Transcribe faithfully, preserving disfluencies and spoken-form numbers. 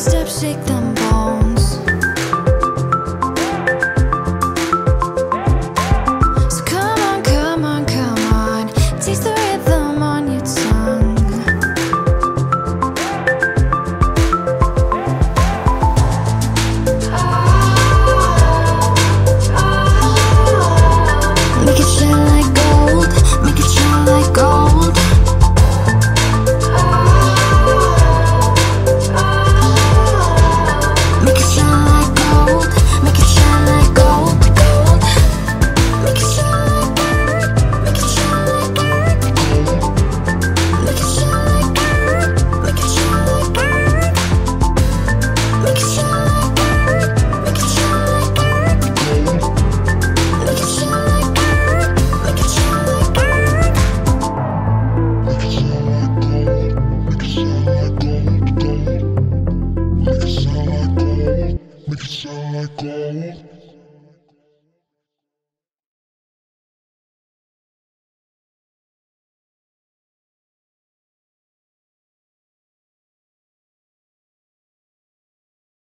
Step, shake them.